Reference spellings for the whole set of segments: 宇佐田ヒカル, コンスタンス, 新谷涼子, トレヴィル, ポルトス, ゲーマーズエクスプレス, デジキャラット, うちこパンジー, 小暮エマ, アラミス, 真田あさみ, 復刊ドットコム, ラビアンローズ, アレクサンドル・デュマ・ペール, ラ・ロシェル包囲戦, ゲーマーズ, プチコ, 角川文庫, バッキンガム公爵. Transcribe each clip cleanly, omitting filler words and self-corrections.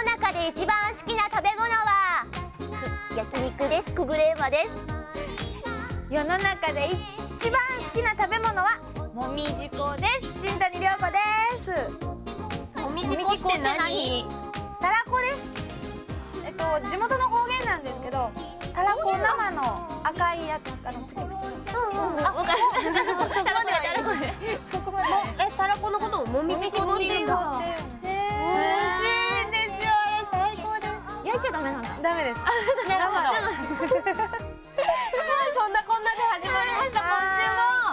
の中で一番好きな食べ物は焼肉です。小暮エマです。世の中で一番好きな食べ物はもみじこです。新谷涼子です。もみじこって何？たらこです。地元の方言なんですけど、たらこ生の赤いやつ、プチプチ。たらこのことをもみじこって言うんだ。美味しいんですよ。最高です。焼いちゃダメなんだ。ダメです。なるほど。そんなこんなで始まりました今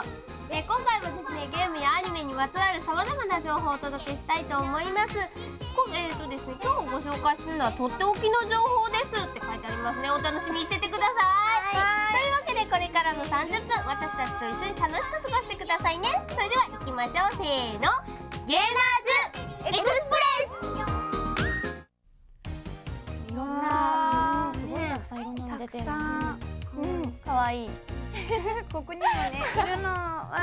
週も。今回もですね、ゲームやアニメにまつわるさまざまな情報をお届けしたいと思います。ですね、今日ご紹介するのはとっておきの情報ですって書いてありますね。お楽しみにしててください。というわけでこれからの30分、私たちと一緒に楽しく過ごしてくださいね。それでは行きましょう。せーの、ゲーマーズエクスプレス。いろんな、すごいたくさんいろんなの出てる。かわいい。ここにもね、いるの。わ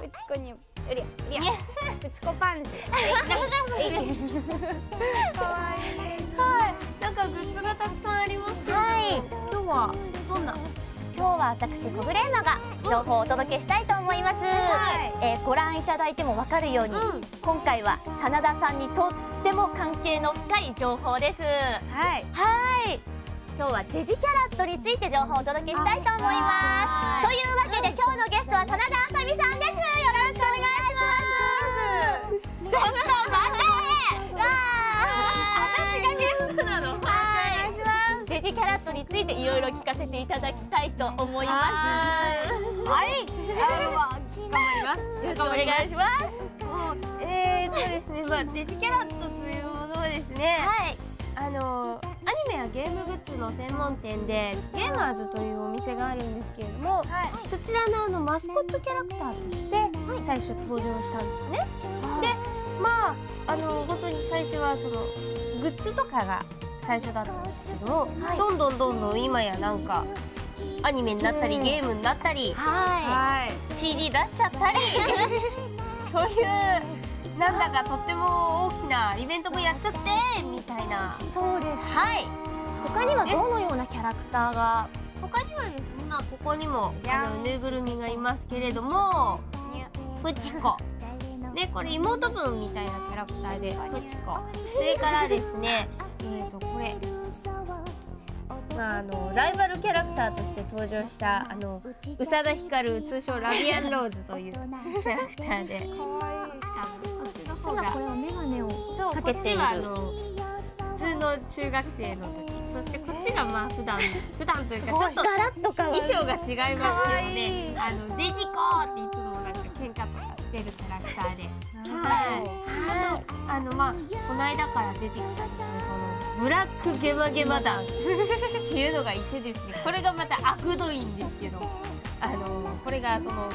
ーい。うちこに、うりゃ、うりゃ。うちこパンジー。かわいい。はい。なんかグッズがたくさんありますけど。はい。今日はどんな？今日は私小暮エマが情報をお届けしたいと思います。ご覧いただいても分かるように、今回は真田さんにとっても関係の深い情報です。はい。はい。今日はデジキャラットについて情報をお届けしたいと思います。というわけで今日のゲストは真田あさみさんです。よろしくお願いします。ちょっと待て。私がゲストなの。はい。デジキャラットについていろいろ聞かせていただきたいと思います。はい。頑張ります。よろしくお願いします。ですね、デジキャラットというものはですね。はい。アニメやゲームグッズの専門店でゲーマーズというお店があるんですけれども、そちらのマスコットキャラクターとして最初登場したんですね。で、本当に最初はそのグッズとかが最初だったんですけど、どんどんどんどん今やなんかアニメになったりゲームになったり、CD 出しちゃったりという。なんだかとっても大きなイベントもやっちゃってみたいな。そうです。はい。他にはどのようなキャラクターが？他にはですね、ここにもぬいぐるみがいますけれども、プチコ。ね、これ妹分みたいなキャラクターでプチコ。それからですね、これ。ライバルキャラクターとして登場した宇佐田ヒカル、通称ラビアンローズというキャラクターで。今これはメガネをかけている。普通の中学生の時、そしてこっちが普段というかちょっと衣装が違いますよね。デジコっていつもなんか喧嘩とかしてるキャラクターで、はい。この間から出てきたブラックゲマゲマ団っていうのがいてですね、これがまた悪どいんですけど、これがその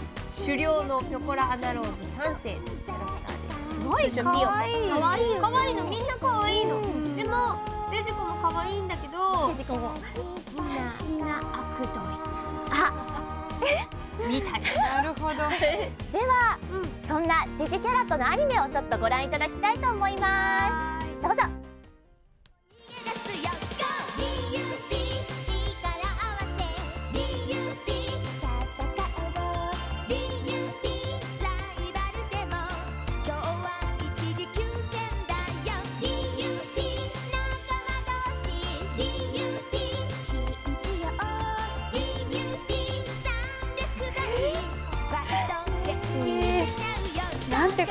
狩猟のピョコラアナローズ3世というキャラクター。すごいかわいい。かわいい。かわいいの、みんなかわいいの。でもデジコもかわいいんだけど、デジコもみんな悪どい。あ、みたい。なるほど。ではそんなデジキャラットのアニメをちょっとご覧いただきたいと思います。どうぞ。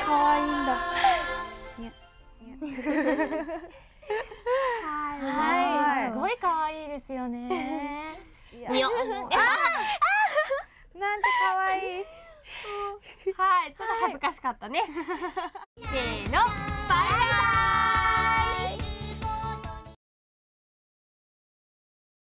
可愛いんだ。はい、すごい可愛いですよね。にょ。なんて可愛い。はい、ちょっと恥ずかしかったね。せーの。